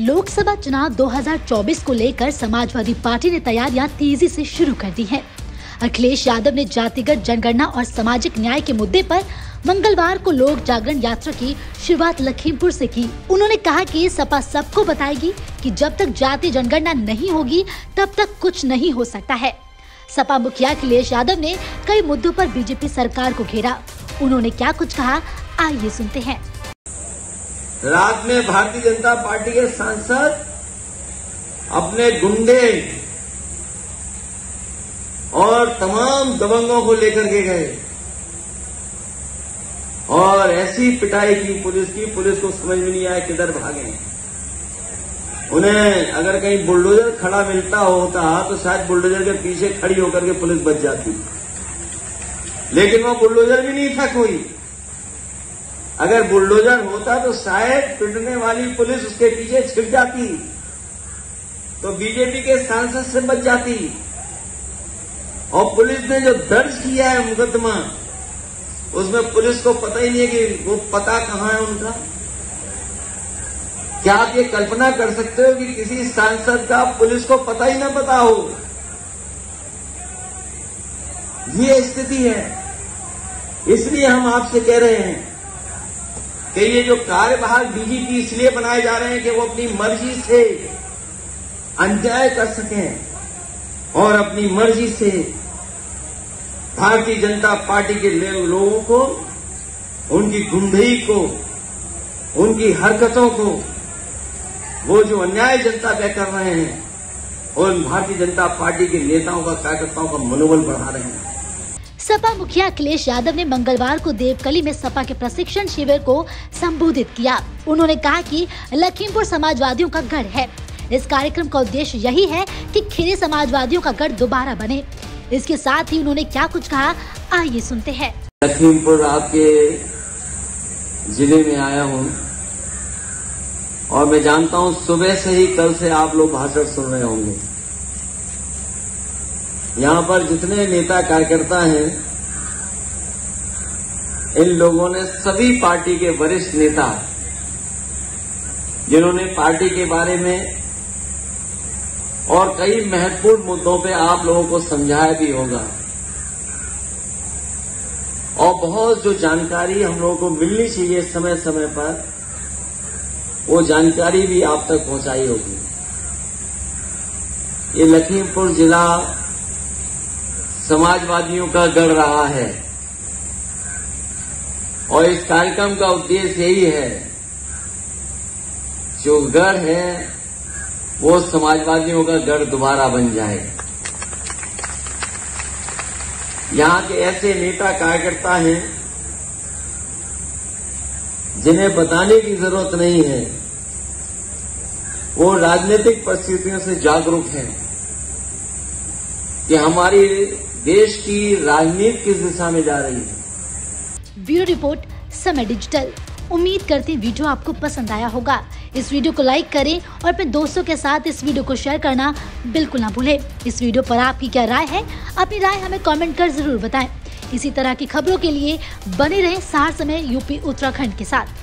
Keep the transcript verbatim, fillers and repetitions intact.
लोकसभा चुनाव दो हज़ार चौबीस को लेकर समाजवादी पार्टी ने तैयारियां तेजी से शुरू कर दी है। अखिलेश यादव ने जातिगत जनगणना और सामाजिक न्याय के मुद्दे पर मंगलवार को लोक जागरण यात्रा की शुरुआत लखिमपुर से की। उन्होंने कहा कि सपा सबको बताएगी कि जब तक जाति जनगणना नहीं होगी तब तक कुछ नहीं हो सकता है। सपा मुखिया अखिलेश यादव ने कई मुद्दों पर बीजेपी सरकार को घेरा। उन्होंने क्या कुछ कहा, आइए सुनते हैं। रात में भारतीय जनता पार्टी के सांसद अपने गुंडे और तमाम दबंगों को लेकर के गए और ऐसी पिटाई की पुलिस की पुलिस को समझ में नहीं आया किधर भागे। उन्हें अगर कहीं बुलडोजर खड़ा मिलता होता तो शायद बुलडोजर के पीछे खड़ी होकर के पुलिस बच जाती, लेकिन वो बुलडोजर भी नहीं था कोई। अगर बुलडोजर होता तो शायद पिटने वाली पुलिस उसके पीछे छिप जाती, तो बीजेपी के सांसद से बच जाती। और पुलिस ने जो दर्ज किया है मुकदमा, उसमें पुलिस को पता ही नहीं है कि वो पता कहाँ है उनका। क्या आप ये कल्पना कर सकते हो कि किसी सांसद का पुलिस को पता ही ना पता हो? ये स्थिति है। इसलिए हम आपसे कह रहे हैं कि ये जो कार्यभार डीजीपी इसलिए बनाए जा रहे हैं कि वो अपनी मर्जी से अन्याय कर सकें और अपनी मर्जी से भारतीय जनता पार्टी के लोगों को, उनकी गुंडई को, उनकी हरकतों को, वो जो अन्याय जनता पे कर रहे हैं, उन भारतीय जनता पार्टी के नेताओं का, कार्यकर्ताओं का मनोबल बढ़ा रहे हैं। सपा मुखिया अखिलेश यादव ने मंगलवार को देवकली में सपा के प्रशिक्षण शिविर को संबोधित किया। उन्होंने कहा कि लखीमपुर समाजवादियों का गढ़ है। इस कार्यक्रम का उद्देश्य यही है कि खेरी समाजवादियों का गढ़ दोबारा बने। इसके साथ ही उन्होंने क्या कुछ कहा, आइए सुनते हैं। लखीमपुर आपके जिले में आया हूँ और मैं जानता हूँ सुबह से ही कल से आप लोग भाषण सुन रहे होंगे। यहाँ पर जितने नेता कार्यकर्ता हैं, इन लोगों ने सभी पार्टी के वरिष्ठ नेता जिन्होंने पार्टी के बारे में और कई महत्वपूर्ण मुद्दों पे आप लोगों को समझाया भी होगा और बहुत जो जानकारी हम लोगों को मिलनी चाहिए समय समय पर, वो जानकारी भी आप तक पहुंचाई होगी। ये लखीमपुर जिला समाजवादियों का गढ़ रहा है और इस कार्यक्रम का उद्देश्य यही है, जो गढ़ है वो समाजवादियों का गढ़ दोबारा बन जाए। यहाँ के ऐसे नेता कार्यकर्ता हैं जिन्हें बताने की जरूरत नहीं है, वो राजनीतिक परिस्थितियों से जागरूक हैं कि हमारी देश की राजनीति किस दिशा में जा रही है। Bureau report, Samay digital. उम्मीद करते हैं वीडियो आपको पसंद आया होगा। इस वीडियो को लाइक करें और अपने दोस्तों के साथ इस वीडियो को शेयर करना बिल्कुल ना भूलें। इस वीडियो पर आपकी क्या राय है? अपनी राय हमें कमेंट कर जरूर बताएं। इसी तरह की खबरों के लिए बने रहें सहारा समय यूपी उत्तराखंड के साथ।